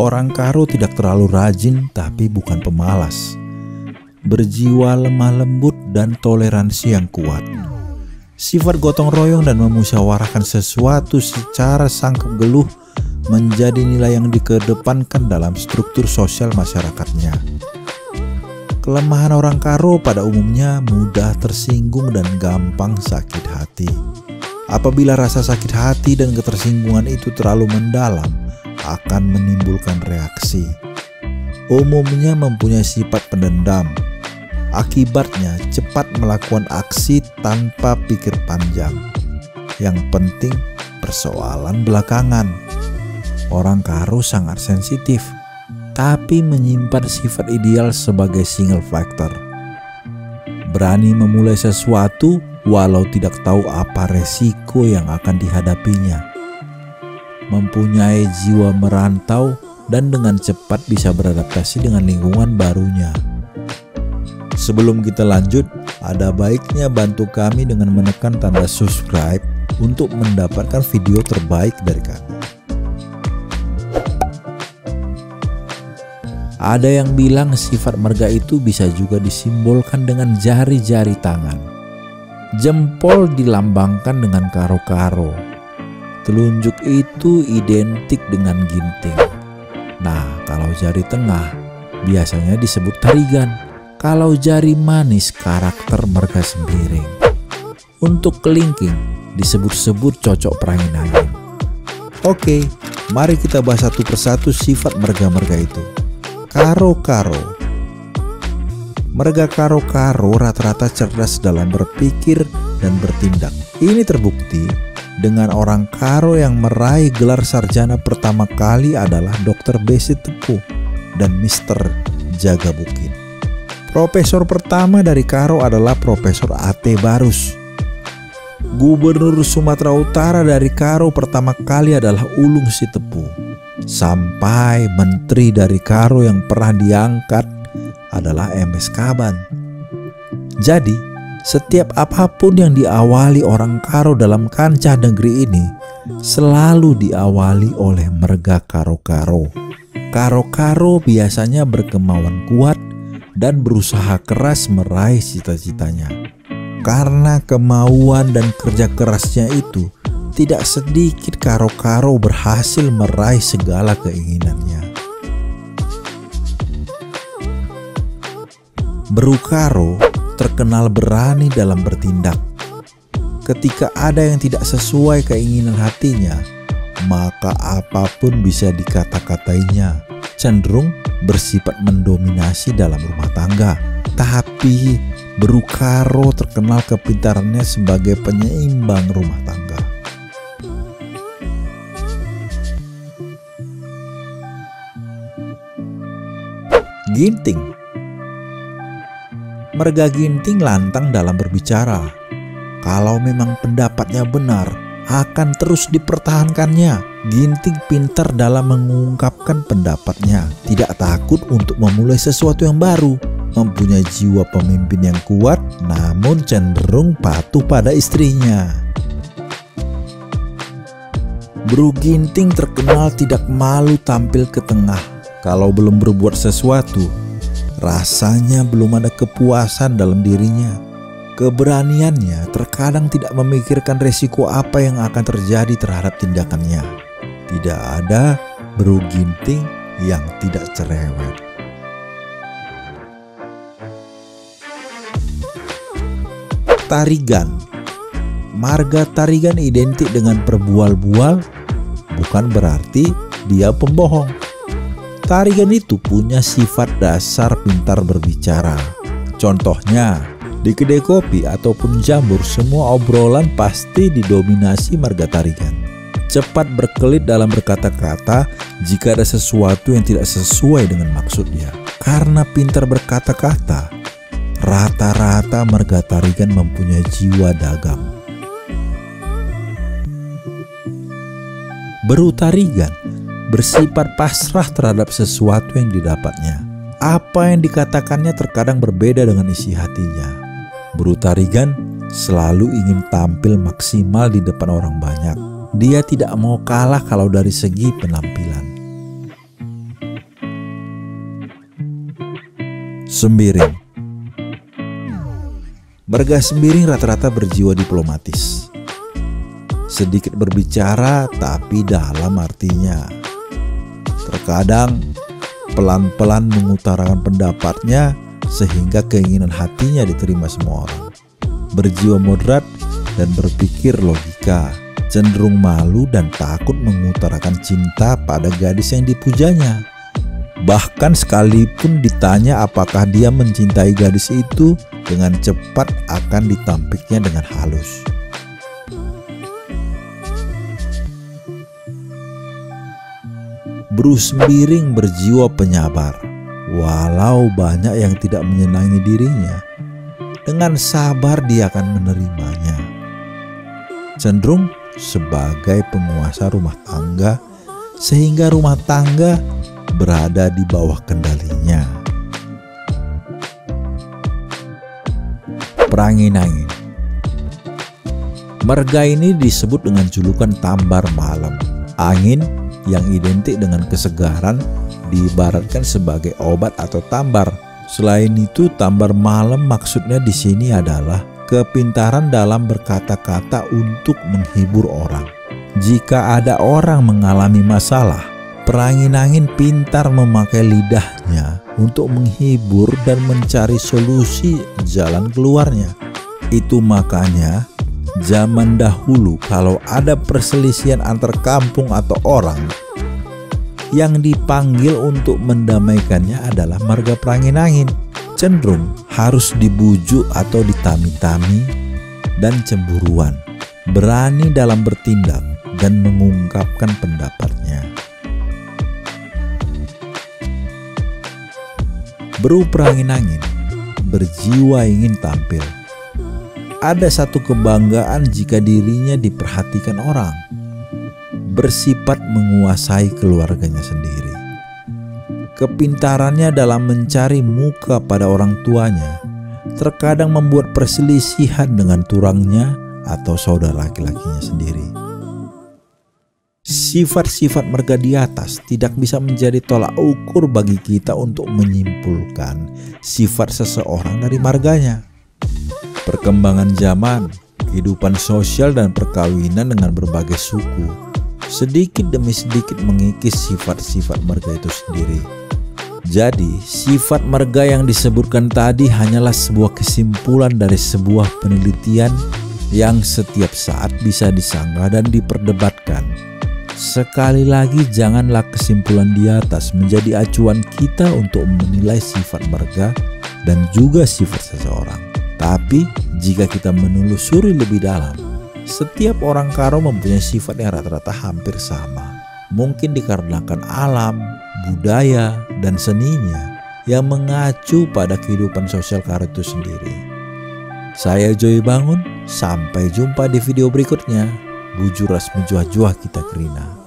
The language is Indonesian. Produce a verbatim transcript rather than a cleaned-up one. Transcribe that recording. Orang Karo tidak terlalu rajin tapi bukan pemalas. Berjiwa lemah lembut dan toleransi yang kuat. Sifat gotong royong dan memusyawarahkan sesuatu secara sangkep geluh menjadi nilai yang dikedepankan dalam struktur sosial masyarakatnya. Kelemahan orang Karo pada umumnya mudah tersinggung dan gampang sakit hati. Apabila rasa sakit hati dan ketersinggungan itu terlalu mendalam, akan menimbulkan reaksi. Umumnya mempunyai sifat pendendam. Akibatnya cepat melakukan aksi tanpa pikir panjang. Yang penting persoalan belakangan. Orang Karo sangat sensitif, tapi menyimpan sifat ideal sebagai single factor. Berani memulai sesuatu walau tidak tahu apa resiko yang akan dihadapinya. Mempunyai jiwa merantau dan dengan cepat bisa beradaptasi dengan lingkungan barunya. Sebelum kita lanjut, ada baiknya bantu kami dengan menekan tanda subscribe untuk mendapatkan video terbaik dari kami. Ada yang bilang sifat marga itu bisa juga disimbolkan dengan jari-jari tangan. Jempol dilambangkan dengan karo-karo. Telunjuk itu identik dengan ginting. Nah, kalau jari tengah biasanya disebut tarigan. Kalau jari manis karakter marga sembiring. Untuk kelingking disebut-sebut cocok perangin-angin. Oke, mari kita bahas satu persatu sifat marga-marga itu. Karo-karo. Marga karo-karo rata-rata cerdas dalam berpikir dan bertindak. Ini terbukti dengan orang Karo yang meraih gelar sarjana pertama kali adalah dokter Besit Tepu dan mister Jagabukin. Profesor pertama dari Karo adalah Profesor Ate Barus. Gubernur Sumatera Utara dari Karo pertama kali adalah Ulung Sitepu. Sampai menteri dari Karo yang pernah diangkat adalah M S Kaban. Jadi, setiap apapun yang diawali orang Karo dalam kancah negeri ini selalu diawali oleh marga Karo-Karo. Karo-Karo biasanya berkemauan kuat dan berusaha keras meraih cita-citanya. Karena kemauan dan kerja kerasnya itu, tidak sedikit Karo-Karo berhasil meraih segala keinginannya. Beru Karo terkenal berani dalam bertindak. Ketika ada yang tidak sesuai keinginan hatinya, maka apapun bisa dikata-katainya. Cenderung bersifat mendominasi dalam rumah tangga. Tapi Beru Karo terkenal kepintarannya sebagai penyeimbang rumah tangga. Ginting. Marga Ginting lantang dalam berbicara. Kalau memang pendapatnya benar, akan terus dipertahankannya. Ginting pintar dalam mengungkapkan pendapatnya, tidak takut untuk memulai sesuatu yang baru. Mempunyai jiwa pemimpin yang kuat, namun cenderung patuh pada istrinya. Bro Ginting terkenal tidak malu tampil ke tengah. Kalau belum berbuat sesuatu, rasanya belum ada kepuasan dalam dirinya. Keberaniannya terkadang tidak memikirkan resiko apa yang akan terjadi terhadap tindakannya. Tidak ada Beru Ginting yang tidak cerewet. Tarigan. Marga Tarigan identik dengan perbual-bual, bukan berarti dia pembohong. Tarigan itu punya sifat dasar pintar berbicara. Contohnya, di kedai kopi ataupun jambur semua obrolan pasti didominasi marga Tarigan. Cepat berkelit dalam berkata-kata jika ada sesuatu yang tidak sesuai dengan maksudnya. Karena pintar berkata-kata, rata-rata marga Tarigan mempunyai jiwa dagang. Beru Tarigan bersifat pasrah terhadap sesuatu yang didapatnya. apa yang dikatakannya terkadang berbeda dengan isi hatinya. Bro Tarigan selalu ingin tampil maksimal di depan orang banyak. Dia tidak mau kalah kalau dari segi penampilan. Sembiring. Marga Sembiring rata-rata berjiwa diplomatis. Sedikit berbicara tapi dalam artinya. Terkadang pelan-pelan mengutarakan pendapatnya sehingga keinginan hatinya diterima semua orang. Berjiwa moderat dan berpikir logika, cenderung malu dan takut mengutarakan cinta pada gadis yang dipujanya. Bahkan sekalipun ditanya apakah dia mencintai gadis itu, dengan cepat akan ditampiknya dengan halus. Barus Miring berjiwa penyabar. Walau banyak yang tidak menyenangi dirinya, dengan sabar dia akan menerimanya. Cenderung sebagai penguasa rumah tangga, sehingga rumah tangga berada di bawah kendalinya. Perangin-angin. Marga ini disebut dengan julukan tambar malam. Angin yang identik dengan kesegaran diibaratkan sebagai obat atau tambar. Selain itu, tambar malam maksudnya di sini adalah kepintaran dalam berkata-kata untuk menghibur orang. Jika ada orang mengalami masalah, perangin-angin pintar memakai lidahnya untuk menghibur dan mencari solusi jalan keluarnya. Itu makanya zaman dahulu kalau ada perselisihan antar kampung atau orang, yang dipanggil untuk mendamaikannya adalah marga perangin-angin. Cenderung harus dibujuk atau ditami-tami dan cemburuan, berani dalam bertindak dan mengungkapkan pendapatnya. Bro perangin-angin berjiwa ingin tampil. Ada satu kebanggaan jika dirinya diperhatikan orang. Bersifat menguasai keluarganya sendiri. Kepintarannya dalam mencari muka pada orang tuanya terkadang membuat perselisihan dengan turangnya atau saudara laki-lakinya sendiri. Sifat-sifat marga di atas tidak bisa menjadi tolak ukur bagi kita untuk menyimpulkan sifat seseorang dari marganya. Perkembangan zaman, kehidupan sosial dan perkawinan dengan berbagai suku sedikit demi sedikit mengikis sifat-sifat marga itu sendiri. Jadi, sifat marga yang disebutkan tadi hanyalah sebuah kesimpulan dari sebuah penelitian yang setiap saat bisa disanggah dan diperdebatkan. Sekali lagi, janganlah kesimpulan di atas menjadi acuan kita untuk menilai sifat marga dan juga sifat seseorang. Tapi, jika kita menelusuri lebih dalam, setiap orang Karo mempunyai sifat yang rata-rata hampir sama. Mungkin dikarenakan alam, budaya, dan seninya yang mengacu pada kehidupan sosial Karo itu sendiri. Saya Joey Bangun, sampai jumpa di video berikutnya. Bujuras menjuah-juah kita kerina.